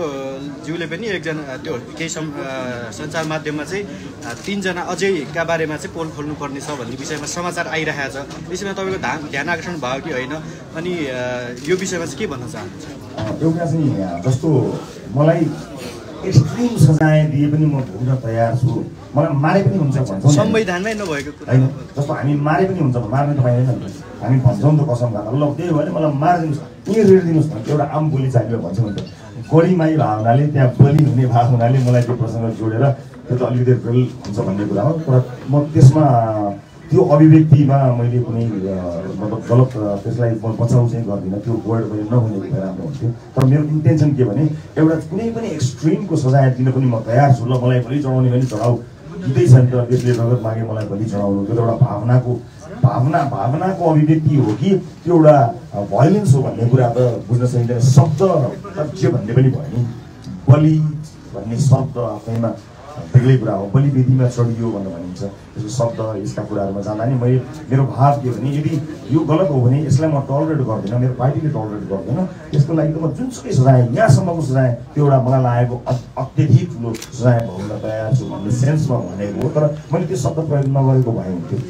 ज्यूले पनि एकजना त्यो केही सञ्चार माध्यममा चाहिँ तीन जना अजयका बारेमा चाहिँ पोल खोल्नु पर्ने छ भन्ने विषयमा समाचार आइरहेको छ त्यसमा तपाईको ध्यान आकर्षण भयो कि होइन अनि यो विषयमा चाहिँ के भन्न चाहनुहुन्छ एउटा चाहिँ जस्तो मलाई एक्सट्रिम सजाय दिए पनि म भोग्न तयार छु मलाई मारे पनि हुन्छ भन्छ संविधानमै नभएको कुरा हैन जस्तो हामी मारे पनि हुन्छ मार्ने त पाइदैन हामी भन्छौँ त कसम खान ल त्यही भएर मलाई मारिदिनुस् यहीँ रेडिदिनुस् भन्छ एउटा आम बोली चाहियो भन्छ नि त गोलीमाई भावनाले त्यहाँ बलि हुने भावनाले मलाई त्यो प्रसङ्ग जोडेर त्यो त अलिकति फेल हुन्छ भन्ने कुरा हो तर म त्यसमा त्यो अभिव्यक्तिमा मैले कुनै मतलब गलत त्यसलाई बचाउँदै गर्दिन त्यो वर्ड पनि नहुने कुरा राम्रो हुन्थ्यो तर मेरो इन्टेन्सन के भने एउटा कुनै पनि एक्सट्रीमको सजाय दिन पनि म तयार छु ल मलाई पनि चढाउने पनि चढाउ दिदै छन् तर त्यसले रगत मागे मलाई पनि चढाउनु त्यो एउटा भावनाको भावना भावनाको अभिव्यक्ति हो कि त्यो एउटा भायलेन्स हो भन्ने कुरा त बुझ्न सकिन्छ शब्द तथ्य भन्ने पनि भयो नि बलि भन्ने शब्द आफैमा बेग्लै कुरा हो बलिवेदीमा चढियो भनेर भनिन्छ यसको शब्द यसका कुराहरुमा जाँदा नि मैले मेरो भाव के भने यदि यो गलत हो भने यसलाई म टलरेट गर्दिन मेरो पार्टीले टलरेट गर्दैन त्यसको लागि त म जुनसुकै सजाय यहाँसम्मको सजाय त्यो एउटा मलाई लागेको अत्यधिक ठुलो सजाय भन्न तयार छु भन्ने सेन्समा भनेको हो तर मैले त्यो शब्द प्रयोग नगरेको भए हुन्थ्यो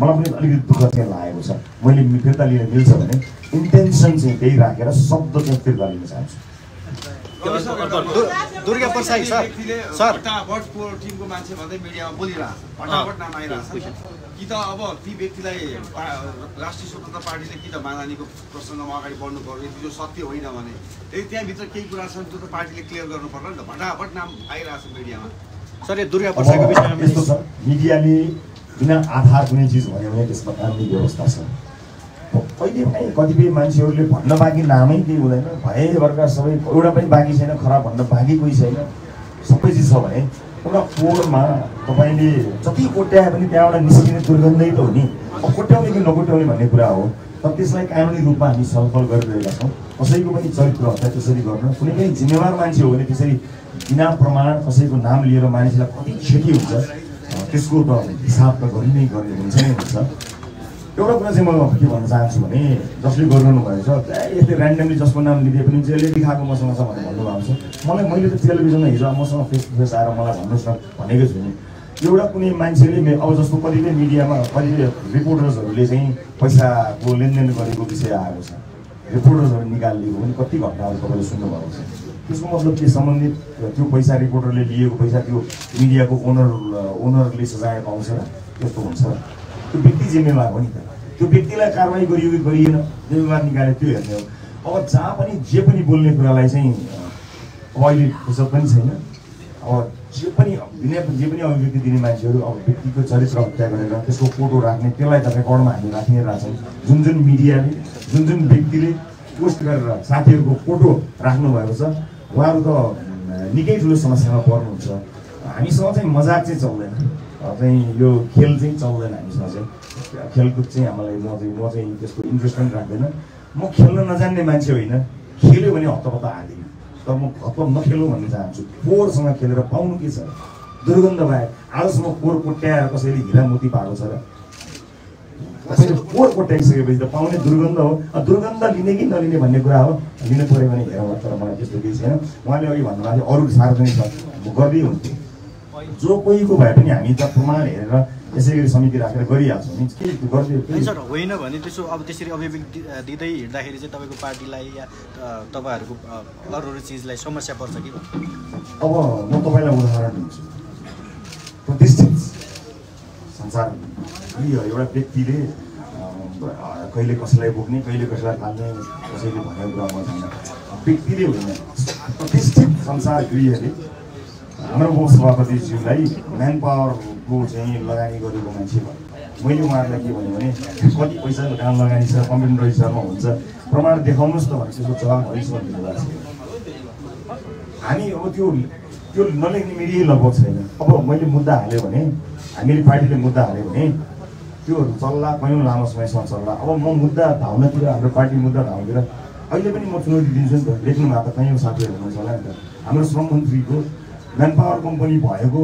मलाई मलाई पनि अलिकति दुःख चाहिँ लागेको छ मैले फिर्ता लिन मिल्छ भने इन्टेन्सन चाहिँ त्यही राखेर शब्द चाहिँ फिर्ता लिन चाहन्छु दुर्गा प्रसाई सर सर फटाफट पुरो टिमको मान्छे भन्दै मिडियामा बोलिरा फटाफट नाम आइराछ कि त अब ती व्यक्तिलाई राष्ट्रिय स्वतन्त्र पार्टीले कि त माननीयको प्रसंगमा अगाडि बढ्नु पर्यो त्यो सत्य होइन भने त्यही त्यहाँ भित्र केही कुरा छन् त्यो त पार्टीले क्लियर गर्नु पर्ला नि त फटाफट नाम आइराछ मिडियामा सर यो दुर्गा प्रसाईको विषयमा यस्तो छ मिडियाले बिना आधार कुनै चीज भन्यो भने त्यसमा कानुनी व्यवस्था छ पहिले पनि कतिपय मान्छेहरूले भन्न बाँकी नामै केही हुँदैन भएभरका सबै एउटा पनि बाँकी छैन खराब भन्न बाँकी कोही छैन सबै चिज छ भने एउटा फोहोरमा तपाईले जति कोट्याए पनि त्यहाँबाट निस्किने दुर्गन्धै त हो नि कोट्याउने कि नकोट्याउने भन्ने कुरा हो तर त्यसलाई कानुनी रूपमा हामी सफल गरिरहेका छौँ कसैको पनि चरित्र हत्या त्यसरी गर्न कुनै पनि जिम्मेवार मान्छे हो भने त्यसरी बिना प्रमाण कसैको नाम लिएर मानिसलाई कति क्षति हुन्छ त्यसको त हिसाब त गरि नै गर्ने हुन्छ नै हुन्छ एउटा कुरा चाहिँ म के भन्न चाहन्छु भने जसले गरिरहनु भएको छ यसले ऱ्यान्डमली जसको नाम लिदिए पनि जसले लेखाएको मसँग छ भनेर भन्नुभएको छ मलाई मैले त टेलिभिजनमा हिजो मसँग फेस टु फेस आएर मलाई भन्नुहोस् न भनेको छु नि एउटा कुनै मान्छेले अब जस्तो कतिपय मिडियामा कतिपय रिपोर्टर्सहरूले चाहिँ पैसाको लेनदेन गरेको विषय आएको छ रिपोर्टर्सहरू निकालिदिएको पनि कति घटनाहरू तपाईँले सुन्नुभएको छ त्यसको मतलब के सम्बन्धित त्यो पैसा रिपोर्टरले लिएको पैसा त्यो मिडियाको ओनर ओनरले सजाय पाउँछ त्यस्तो हुन्छ त्यो व्यक्ति जिम्मेवार हो नि त त्यो व्यक्तिलाई कारवाही गरियो कि गरिएन जिम्मेवार निकाल्यो त्यो हेर्ने हो अब जहाँ पनि जे पनि बोल्ने कुरालाई चाहिँ अब अहिले फुर्सद पनि छैन अब जे पनि बिना जे पनि अभिव्यक्ति दिने मान्छेहरू अब व्यक्तिको चरित्र हत्या गरेर त्यसको फोटो राख्ने त्यसलाई त रेकर्डमा हामी राखि नै रहेछौँ जुन जुन मिडियाले जुन जुन व्यक्तिले पोस्ट गरेर साथीहरूको फोटो राख्नुभएको छ उहाँहरू त निकै ठुलो समस्यामा पर्नुहुन्छ हामीसँग चाहिँ मजाक चाहिँ चल्दैन चाहिँ यो खेल चाहिँ चल्दैन हामीसँग चाहिँ खेलकुद चाहिँ हामीलाई म चाहिँ म चाहिँ त्यसको इन्ट्रेस्ट पनि राख्दैन म खेल्न नजान्ने मान्छे होइन खेल्यो भने हतपत्ता हाल्दिनँ तर म हतपत नखेलौँ भन्न चाहन्छु फोहोरसँग खेलेर पाउनु के छ दुर्गन्ध बाहेक आजसम्म फोहोर कोट्याएर कसैले हिरा मोती पाएको छ र कसैले फोहोर कोट्याइसकेपछि त पाउने दुर्गन्ध हो दुर्गन्ध लिने कि नलिने भन्ने कुरा हो लिनु पऱ्यो भने हेरौँ तर मलाई त्यस्तो केही छैन उहाँले अघि भन्नुभएको अरू सार्वजनिक गर्दै हुन्थ्यो जो कोई को भए पनि हामी त प्रमाण हेरेर यसै गरी समिति राखेर गरिहाल्छौँ नि के गर्दै सर होइन भने त्यसो अब त्यसरी अभिव्यक्ति दिँदै हिँड्दाखेरि चाहिँ तपाईको पार्टीलाई या तपाईहरुको अरूहरु चीजलाई समस्या पर्छ कि अब म तपाईलाई उदाहरण दिन्छु प्रतिष्ठित संसार यो एउटा व्यक्तिले कहिले कसैलाई बोक्ने कहिले कसैलाई फाल्ने कसैले भनेको कुरा म छैन व्यक्तिले होइन प्रतिष्ठित संसार गृहले हाम्रो बोस सभापतिज्यूलाई म्यान पावरको चाहिँ लगानी गरेको मान्छे भयो मैले उहाँहरूलाई के भन्यो भने कति पैसा काम लगानी छ कम्प्युटर रजिस्टरमा हुन्छ प्रमाण देखाउनुहोस् त भने त्यसको जवाब अहिलेसम्म दिनुभएको छैन हामी अब त्यो त्यो नलेख्ने मिडिया लगभग छैन अब मैले मुद्दा हाल्यो भने हामीले पार्टीले मुद्दा हाल्यो भने त्यो चल्ला कयौँ लामो समयसम्म चल्ला अब म मुद्दा धाउनतिर हाम्रो पार्टी मुद्दा धाउनतिर अहिले पनि म चुनौती दिन्छु नि त लेख्नु भएको कयौँ साथीहरू हुनुहुन्छ होला नि त हाम्रो श्रम मन्त्रीको म्यान पावर कम्पनी भएको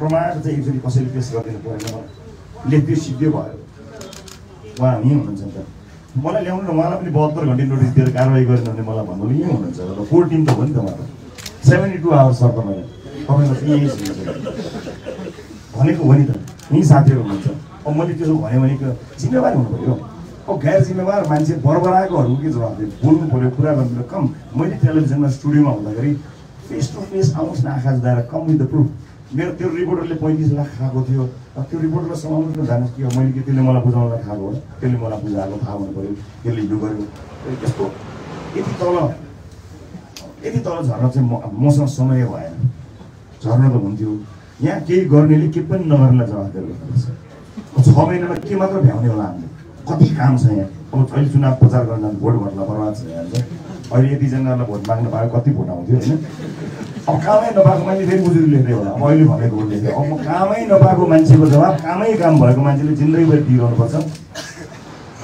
प्रमाण चाहिँ एकचोटि कसैले पेस गरिदिनु परेन लेख्दै सिद्धै भयो उहाँ यहीँ हुनुहुन्छ नि त मलाई ल्याउनु न उहाँलाई पनि बहत्तर घन्टे नोटिस दिएर कारवाही गरेन भने मलाई भन्नु यहीँ हुनुहुन्छ र फोर टिम त हो नि त उहाँ सेभेन्टी टू आवर्स सर तपाईँलाई तपाईँलाई यहीँ भनेको हो नि त यहीँ साथीहरू हुनुहुन्छ अब मैले त्यसो भन्यो भने जिम्मेवार हुनु पऱ्यो अब गैर जिम्मेवार मान्छे बरबराएकोहरूको के जवाब दियो बोल्नु पऱ्यो कुरा गर्नु पऱ्यो कम मैले टेलिभिजनमा स्टुडियोमा हुँदाखेरि फेस टू फेस आउनुहोस् न आँखा जुदाएर कम विथ द प्रुफ मेरो त्यो रिपोर्टरले पैँतिस लाख खाएको थियो अब त्यो रिपोर्टरलाई समाउनु जानुहोस् कि मैले कि त्यसले मलाई बुझाउनलाई खाएको हो त्यसले मलाई बुझाएको थाहा हुनु पऱ्यो त्यसले यो गर्यो त्यस्तो यति तल यति तल झर्न चाहिँ म मसँग समय भएन झर्न त हुन्थ्यो यहाँ केही गर्नेले के पनि नगर्नेलाई जवाफ दिनुपर्छ छ महिनामा के मात्र भ्याउने होला हामीले कति काम छ यहाँ अब अहिले चुनाव प्रचार गर्न भोट भर्न बर्बाद छ यहाँ अहिले यति जनालाई भोट माग्न पाए कति भोट आउँथ्यो हैन अब कामै नपाएको मान्छे फेरि उजुरी लेख्दै होला अब अहिले भनेको भोट लेख्दै अब म कामै नपाएको मान्छेको जवाब कामै काम भएको मान्छेले जिन्दगीभरि दिइरहनु पर्छ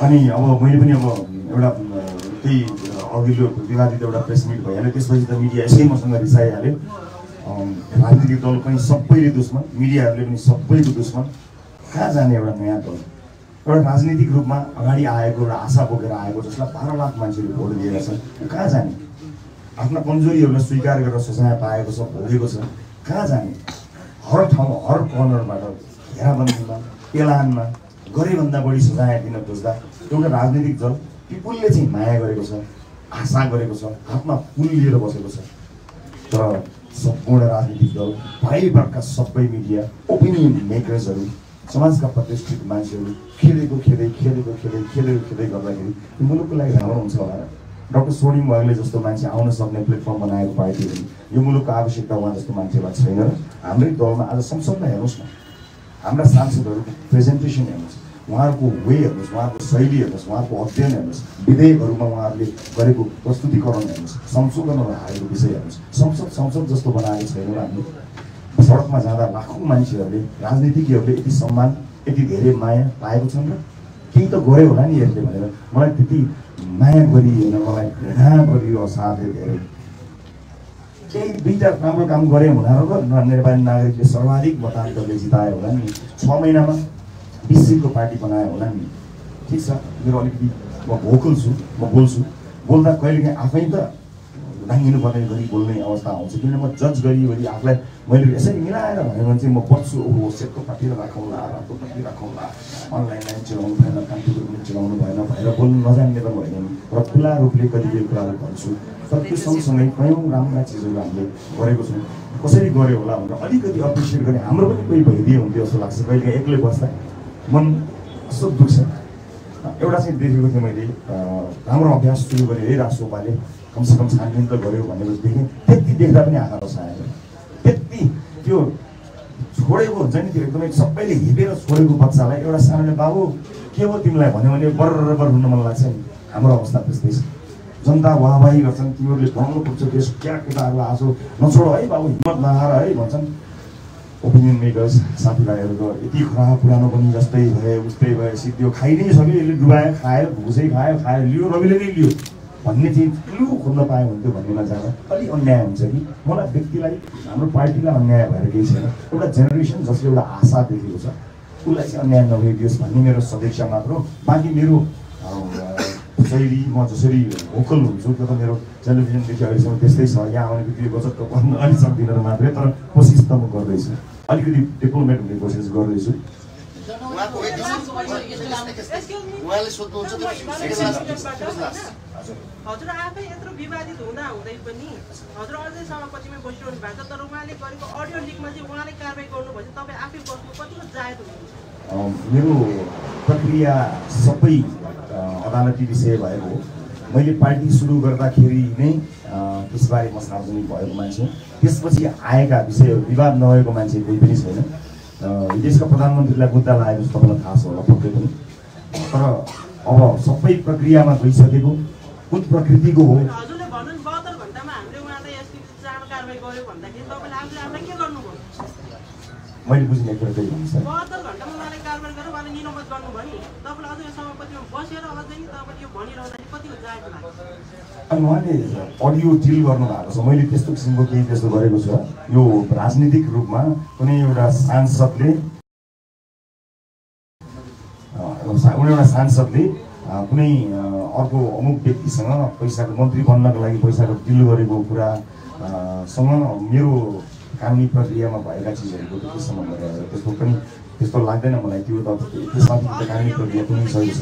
अनि अब मैले पनि अब एउटा त्यही अघिल्लो विवादित एउटा प्रेस मिट भएन त्यसपछि त मिडिया यसै मसँग रिसाइहाल्यो राजनीतिक दल पनि सबैले दुश्मन मिडियाहरूले पनि सबैको दुश्मन कहाँ जाने एउटा नयाँ दल एउटा राजनीतिक रूपमा अगाडि आएको एउटा आशा बोकेर आएको जसलाई बाह्र लाख मान्छेले भोट दिएका छन् कहाँ जाने आफ्ना कमजोरीहरूलाई स्वीकार गरेर सजाय पाएको छ भोगेको छ कहाँ जाने हर ठाउँमा हर कर्नरबाट घेराबन्दीमा एलानमा गरेभन्दा बढी सजाय दिन खोज्दा एउटा राजनीतिक दल पिपुलले चाहिँ माया गरेको छ आशा गरेको छ हातमा पुल लिएर बसेको छ तर सम्पूर्ण राजनीतिक दल भएका सबै मिडिया ओपिनियन मेकर्सहरू समाजका प्रतिष्ठित मान्छेहरू खेलेको खेले खेलेको खेले खेलेको खेल्दै गर्दाखेरि मुलुकको लागि राम्रो हुन्छ भनेर डाक्टर सोनिम वाग्ले जस्तो मान्छे आउन सक्ने प्लेटफर्म बनाएको भए थियो यो मुलुकको आवश्यकता उहाँ जस्तो मान्छेलाई छैन र हाम्रै दलमा आज संसदमा हेर्नुहोस् न हाम्रा सांसदहरूको प्रेजेन्टेसन हेर्नुहोस् उहाँहरूको वे हेर्नुहोस् उहाँहरूको शैली हेर्नुहोस् उहाँहरूको अध्ययन हेर्नुहोस् विधेयकहरूमा उहाँहरूले गरेको प्रस्तुतिकरण हेर्नुहोस् संशोधनहरू हालेको विषय हेर्नुहोस् संसद संसद जस्तो बनाएको छैन र हामी सडकमा जाँदा लाखौँ मान्छेहरूले राजनीतिज्ञहरूले यति सम्मान यति धेरै माया पाएको छन् र केही त गऱ्यो होला नि यसले भनेर मलाई त्यति माया गरिएन मलाई घृणा गरियो असाध्यै धेरै केही दुईवटा राम्रो काम गरे होला र नेपाली नागरिकले सर्वाधिक मताधिकारले जितायो होला नि छ महिनामा बीसीको पार्टी बनायो होला नि ठीक छ मेरो अलिकति म भोकल छु म बोल्छु बोल्दा कहिलेकाहीँ आफै त दाङ्गिनुपर्ने गरी बोल्ने अवस्था आउँछ किन म जज गरिवरी आफूलाई मैले यसरी मिलाएर भन्यो भने चाहिँ म बच्छु ओहो सेटको पार्टी राखौँला अर्को पार्टी राखौँला अनलाइन लाइन चलाउनु भएन कम्प्युटर पनि चलाउनु भएन भनेर बोल्नु नजान्ने त भएन र खुला रूपले कतिपय कुराहरू भन्छु तर त्यो सँगसँगै कयौँ राम्रा चिजहरू हामीले गरेको छौँ कसरी गऱ्यो होला भनेर अलिकति अप्रिसिएट गर्ने हाम्रो पनि कोही भइदिए हुन्थ्यो जस्तो लाग्छ कहिलेकाहीँ एक्लै बस्दा मन कस्तो दुख्छ एउटा चाहिँ देखेको थिएँ मैले राम्रो अभ्यास सुरु गरेँ है राष्ट्रपाले कमसेकम छानबिन त गऱ्यो भनेर देखेँ त्यति देख्दा पनि आँखा बसाएर त्यति त्यो छोडेको हुन्छ नि त्यो एकदमै सबैले हिपेर छोडेको बच्चालाई एउटा सानोले बाबु के हो तिमीलाई भन्यो भने बराबर हुन मन लाग्छ नि हाम्रो अवस्था त्यस्तै छ जनता वाहवाही गर्छन् तिमीहरूले बनाउनु पर्छ देश क्या केटाहरू आजो नछोड है बाबु हिम्मत नहार है भन्छन् ओपिनियन मेकर्स साथीभाइहरूको यति खराब पुरानो पनि जस्तै भए उस्तै भए सिद्धियो खाइ नै सक्यो यसले डुबायो खायो भुसै खायो खायो लियो रविले नै लियो भन्ने चाहिँ ठुलो खोज्न पायो हुन्थ्यो भन्नेमा जाँदा अलिक अन्याय हुन्छ कि मलाई व्यक्तिलाई हाम्रो पार्टीलाई अन्याय भएर केही छैन एउटा जेनेरेसन जसले एउटा आशा देखेको छ उसलाई चाहिँ अन्याय नभइदियोस् भन्ने मेरो सदिच्छा मात्र हो बाँकी मेरो शैली म जसरी भोकल हुन्छु त्यो त मेरो टेलिभिजनदेखि अहिलेसम्म त्यस्तै छ यहाँ आउने बित्तिकै बचत गर्न अलि सक्दिनँ मात्रै तर कोसिस त म गर्दैछु अलिकति डिप्लोमेट हुने कोसिस गर्दैछु हजुर आफै यत्रो विवादित हुँदा हुँदै पनि हजुर अझै सभापतिमै बसिरहनु भएको छ तर उहाँले गरेको अडियो लिकमा चाहिँ उहाँले कारबाही गर्नुभयो तपाईँ आफै बस्नु कतिको जायज हुन्छ मेरो प्रक्रिया सबै अदालती विषय भएको हो मैले पार्टी सुरु गर्दाखेरि नै त्यसबारे म सार्वजनिक भएको मान्छे त्यसपछि आएका विषयहरू विवाद नभएको मान्छे कोही पनि छैन विदेशका प्रधानमन्त्रीलाई मुद्दा लागेको तपाईँलाई थाहा छ होला पक्कै पनि तर अब सबै प्रक्रियामा गइसकेको कुन प्रकृतिको हो मैले बुझ्ने कुरा त्यही हुन्छ अनि उहाँले अडियो डिल गर्नुभएको छ मैले त्यस्तो किसिमको केही त्यस्तो गरेको छ यो राजनीतिक रूपमा कुनै एउटा सांसदले एउटा सांसदले कुनै अर्को अमुक व्यक्तिसँग पैसाको मन्त्री बन्नको लागि पैसाको डिल गरेको कुरासँग मेरो कानुनी प्रक्रियामा भएका चिजहरूको त्यति सम्बन्ध रहेको त्यसको पनि त्यस्तो लाग्दैन मलाई त्यो त त्यसमा पनि कानुनी प्रक्रिया पनि सही छ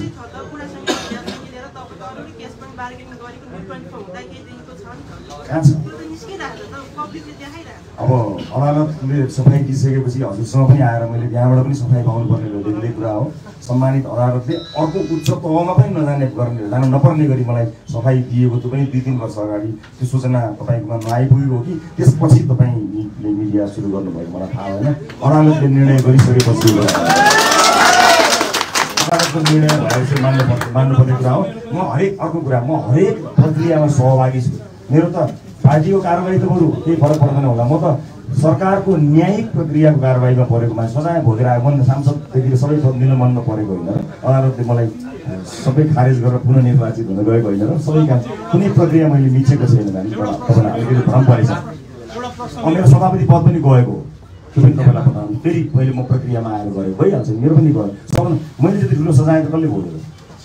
अब अदालतले सफाई दिइसकेपछि हजुरसँग पनि आएर मैले त्यहाँबाट पनि सफाई पाउनुपर्ने भन्ने कुरा हो सम्मानित अदालतले अर्को उच्च तहमा पनि नजाने गर्ने जानु नपर्ने गरी मलाई सफाई दिएको त्यो पनि दुई तिन वर्ष अगाडि त्यो सूचना तपाईँकोमा नआइपुगेको कि त्यसपछि तपाईँले मिडिया सुरु गर्नुभयो मलाई थाहा भएन अदालतले निर्णय गरिसकेपछि I You can talk about very very much. So,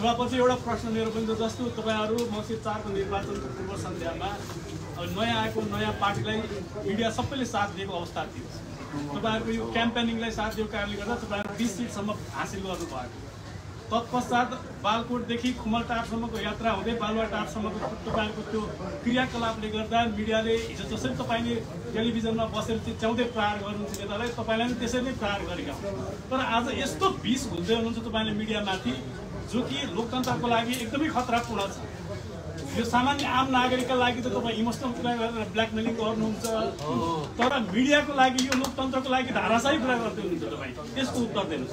I put your question there when the dust to Tabaru, Mosi Tark and the Batan to Purpose and Dama, Noya Icon, Noya Particular, Media Supply Sat Dick of Statics. Tobago campaigning like Satio Carligata, Tobago, this is some of Asilo Park. Top Passat, Balco, the Kick, Kumal Tap, some of the Yatra, the Balwa Tap, some of the Tobago to Kriya Kalab, Legarda, media, it's a set of television of possibility, Chaude Prague, the rest of Island, the same Prague. But as a yes to peace, will they want to buy media Mati? Zuki, Lukantak, economic hot trap for us. You summon Am Nagarica like it over emotional blackmailing or no, Tora media like you look on top like it, Arasai driver to the way. Yes, two of them.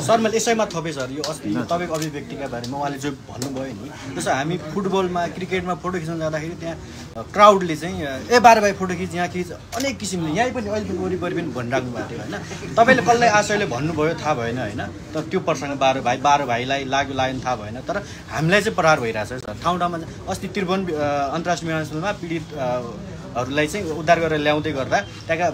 Sir, Malaysia ma thobe sir. You अस्ति तपाईको अभिव्यक्तिका बारेमा उहाँले जो भन्नुभयो नि त्यसो हामी फुटबलमा क्रिकेटमा फोटो खिच्न जाँदाखेरि त्यहाँ क्राउडले चाहिँ ए बारे बारे फोटो खिच यहाँ खिच अनेक किसिमले यही पनि अहिले पनि वरिपरि पनि भनिराख्नु भएको थियो हैन तपाईले कल्लै आशयले भन्नुभयो थाहा भएन हैन तर त्यो प्रसंग बाह्र भाइ बाह्र भाइलाई लाग्यो लाग्यो थाहा भएन तर हामीलाई चाहिँ प्रहार भइराछ सर ठाउँ ठाउँमा अस्ति त्रिभुवन अन्तर्राष्ट्रिय विमानस्थलमा पीडित हरुलाई चाहिँ उद्धार गरेर ल्याउँदै गर्दा त्यका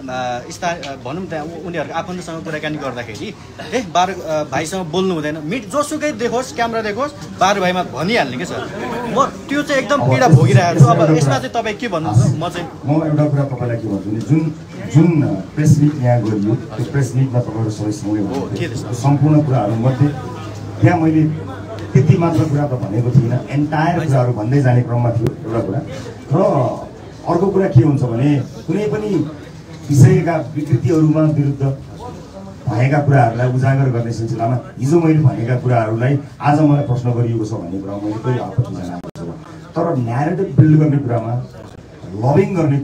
स्थान भनुम त उनीहरु आफन्तसँग कुराकानी गर्दाखेरि ए बाह्र भाइसँग बोल्नु हुँदैन मिट जोसुकै देखोस् क्यामेरा देखोस् बाह्र भाइमा भनि हाल्ने के सर म त्यो चाहिँ एकदम पीडा भोगिरहेको छु अब यसमा चाहिँ तपाई के भन्नुहुन्छ म चाहिँ म एउटा कुरा तपाईलाई के भन्छु नि जुन जुन प्रेस मिट यहाँ गरियो त्यो प्रेस मिटमा तपाईहरु सबै सँगै हो के त्यसको सम्पूर्ण कुराहरु मध्ये त्यहाँ मैले त्यति मात्र कुरा त भनेको थिइन एन्टायर कुराहरु भन्दै जाने क्रममा थियो एउटा कुरा र अर्को कुरा के हुन्छ भने कुनै पनि विषयका विकृतिहरुमा विरुद्ध भएका कुराहरुलाई उजागर गर्ने सिलसिलामा हिजो मैले भनेका कुराहरुलाई आज मलाई प्रश्न गरिएको छ भन्ने कुरा मैले पनि आफै जान्न आवश्यक छ तर न्यारेटिभ बिल्ड गर्ने कुरामा लबिङ गर्ने